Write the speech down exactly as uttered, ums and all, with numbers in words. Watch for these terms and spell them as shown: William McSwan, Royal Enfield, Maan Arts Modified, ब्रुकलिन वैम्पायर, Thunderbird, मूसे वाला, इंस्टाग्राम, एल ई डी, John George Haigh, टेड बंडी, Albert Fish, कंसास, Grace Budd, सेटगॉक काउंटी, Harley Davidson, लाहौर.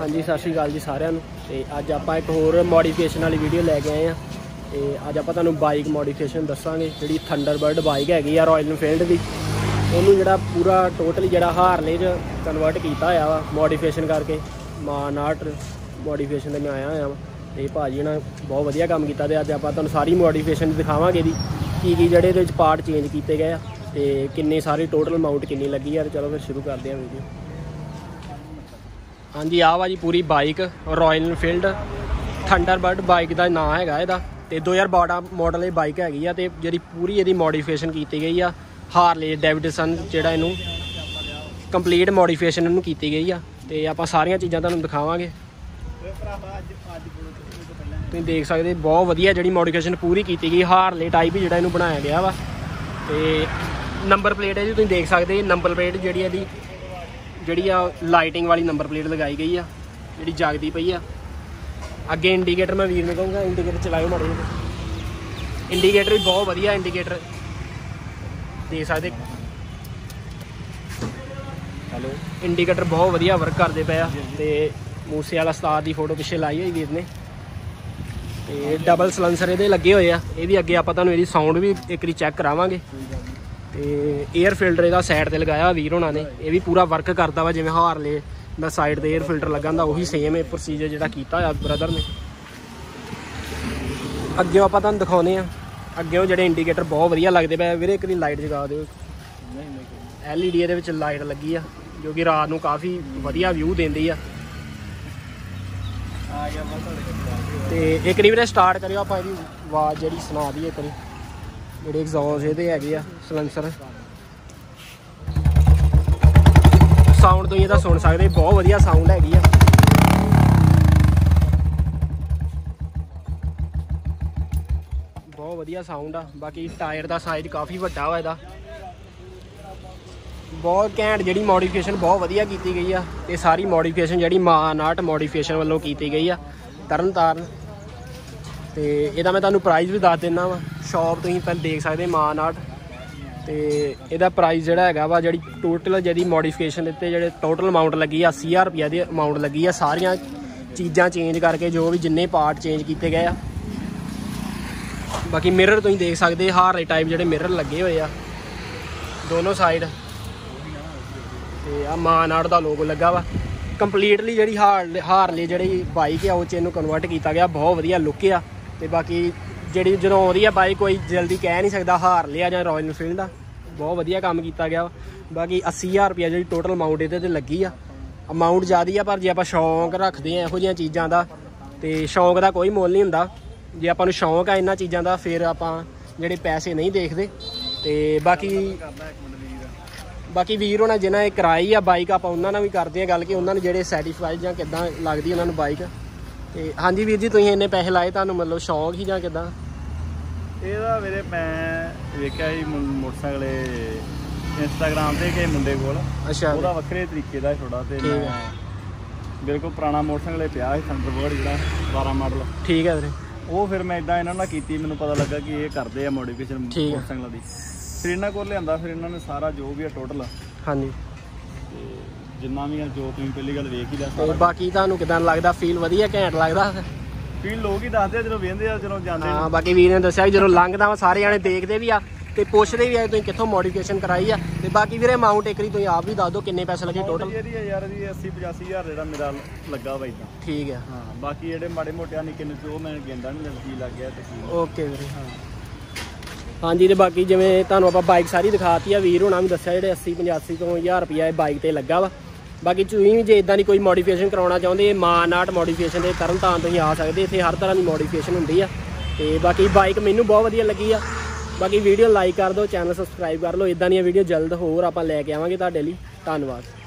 हाँ जी सत श्री अकाल जी सारियां नूं। ते अज आप एक होर मॉडिफिकेशन वाली वीडियो लैके आए हैं। तो अज आप तुहानूं बाइक मॉडिफिकेशन दस्सांगे जिहड़ी थंडरबर्ड बाइक हैगी आ रॉयल एनफील्ड दी। इहनूं जिहड़ा पूरा टोटली जिहड़ा हार्ले च कन्वर्ट कीता होया वा मॉडिफिकेशन करके। मान आर्ट मॉडिफिकेशन ते मैं आया होया वां ते भाजी ने बहुत वधिया काम कीता। ते अज आप तुहानूं सारी मॉडिफिकेशन दिखावांगे इहदी की की जिहड़े इहदे विच पार्ट चेंज कीते गए आ ते किन्ने सारे टोटल अमाउंट किन्नी लगी है। चलो फिर शुरू करते हैं वीडियो। हाँ जी आह जी पूरी bike Royal Enfield Thunderbird bike का नाम है। ये दो हज़ार बारह मॉडल ये बाइक हैगी आ ते जिहड़ी पूरी ये मॉडिफिकेशन की गई आ हार्ले डेविडसन जिहड़ा इनू कंप्लीट मॉडिफिकेशन इनू की गई आ। ते आपां सारियां चीज़ां तुहानूं दिखावांगे। तुसीं देख सकदे बहुत वधिया जिहड़ी मॉडिफिकेशन पूरी की गई हार्ले टाइप ही जिहड़ा इनू बनाया गया वा। ते नंबर प्लेट है जी तुम देख सकते हो। नंबर प्लेट जी जी लाइटिंग वाली नंबर प्लेट लगाई गई आ जी जागती पई आ। अगे इंडीकेटर मैं वीर ने कहूँगा इंडीकेटर चलाओ माड़े। इंडीकेटर भी बहुत वधिया इंडीकेटर देख सकते। हेलो इंडीकेटर बहुत वधिया वर्क करते पे। तो मूसे वाला उस्ताद की फोटो पिछे लाई हुई वीर ने। तो डबल सलेंसर ये लगे हुए हैं। ये भी अगे आप साउंड भी एक बार चैक करावांगे। तो एयर फिल्टर इहदा साइड पर लगाया वीर होना ने। यह भी पूरा वर्क करता वा जिवें हार्ले दा साइड पर एयर फिल्टर लगा हुंदा उही सेम है प्रोसीजर जिहड़ा कीता ब्रदर ने। अगे आप तुहानूं दिखाउने आ अगे जिहड़े इंडीकेटर बहुत वधिया लगदे पे वीरे। इक दी लाइट जगा दिओ। एल ई डी इहदे विच लाइट लगी आ जो कि रात नूं काफ़ी वधिया व्यू दिंदी आ। तो एक वीरे स्टार्ट करिओ आपां इहदी आवाज़ जिहड़ी सुणा दईए इक वीरे जिहड़े एग्जॉस्ट इहदे हैगे आ सलेंसर। साउंड तुसीं इहदा सुन सकदे बहुत वधिया साउंड हैगी आ। बहुत वधिया साउंड आ। बाकी टायर का साइज काफ़ी वड्डा वा इहदा। बहुत घैंट जिहड़ी मॉडिफिकेशन बहुत वधिया कीती गई आ। ते सारी मॉडिफिकेशन जिहड़ी मान आर्ट मॉडिफिकेशन वल्लों कीती गई आ तरन तारन। तो यदा मैं तुहानूं प्राइस भी दस दिना वा। शॉप तुसीं पहले देख सकते मान आर्ट। तो यदा प्राइस जिहड़ा हैगा वा जिहड़ी टोटल जिहड़ी मॉडिफिकेशन दित्ते जिहड़े टोटल अमाउंट लगी आ अस्सी हज़ार रुपया दी अमाउंट लगी आ। सारियां चीज़ां चेंज करके जो भी जिन्ने पार्ट चेंज कीते गए आ। बाकी मिरर तुसीं देख सकते हार्ले टाइप जिहड़े मिरर लगे हुए आ दोनों साइड। तो आ मान आर्ट का लोगो लगा वा। कंप्लीटली जिहड़ी हार्ले हार्ले जिहड़ी बाइक है उस इनू कन्वर्ट किया गया। बहुत वधिया लुक आ। तो बाकी जी जो आई है बाइक कोई जल्दी कह नहीं सकता हार्ले आ जां रॉयल एनफील्ड आ। बहुत वधिया काम किया गया। बाकी अस्सी हज़ार रुपया जी टोटल अमाउंट ये लगी आ। अमाउंट ज़्यादा है पर जे आप शौक रखते हैं इहो जिहियां चीज़ां दा तो शौक का कोई मोल नहीं हुंदा। जे आपां नूं शौक है इन्हां चीज़ां दा फिर आपां जिहड़े पैसे नहीं देखदे। तो बाकी बाकी वीर होना जिन्हें कराई आ बाइक आप उन्होंने भी करते हैं गल कि उन्होंने जोड़े सैटिस्फाइड या कि लगती उन्होंने बाइक। तो हाँ जी वीर जी तुम इन्ने पैसे लाए तो मतलब शौक ही जां किदां? मेरे मैं वेख्या ही मोटरसाइकल इंस्टाग्राम से किसी मुंडे कोल। अच्छा ओहदा वक्खरे तरीके दा थोड़ा ते मेरे कोल पुराना मोटरसाइकल पिया है थंडरबर्ड जिहड़ा बारह मॉडल। ठीक है वीर वो फिर मैं इदां इन्हां नाल कीती। मैनूं पता लगा कि यह करते हैं मॉडिफिकेशन मोटरसाइकल दी। फिर इन्होंने को लिया फिर इन्होंने सारा जो भी है टोटल। हाँ जी जिन्ना भी है जो तुम पहली गल वेख ही दस। बाकी तुहानूं किदां लगदा? फील वधिया घैंट लगदा? फील लोग ही दसदे जो वेंदे आ जो जांदे। हाँ बाकी वीर ने दस्सिया जो लंघदा वा सारे जणे देखदे भी आ ते पुछदे भी आ तुसीं कित्थों मॉडिफिकेशन कराई आ। ते बाकी वीरे अमाउंट एक बारी तुसीं आप भी दस दो किन्ने पैसे लगे टोटल? यार जी अस्सी पचासी हज़ार जिहड़ा मेरा लग्गा वा इदां। ठीक है हाँ। बाकी जिहड़े माड़े मोटे निक्के निक्के मैं गिनदा नहीं लग्गी लग गया। ओके वीरे हाँ हाँ जी। तो बाकी जिमें तुहानूं आपां बाइक सारी दिखाती है वीर होना भी दस्सिया जिहड़े अस्सी पचासी तो हज़ार रुपया बाइक ते लग्गा वा। बाकी तुसीं भी जे इदां दी कोई मॉडिफिकेशन कराउणा चाहुंदे मान आर्ट मॉडिफिकेशन दे तरन तारन तुसीं आ सकदे। इत्थे हर तरह की मॉडिफिकेशन हुंदी आ। ते बाकी बाइक मैनूं बहुत वधिया लगी आ। बाकी वीडियो लाइक कर दो चैनल सबसक्राइब कर लो। इदां दी वीडियो जल्द होर आपां लैके आवांगे तुहाडे लई। धन्नवाद।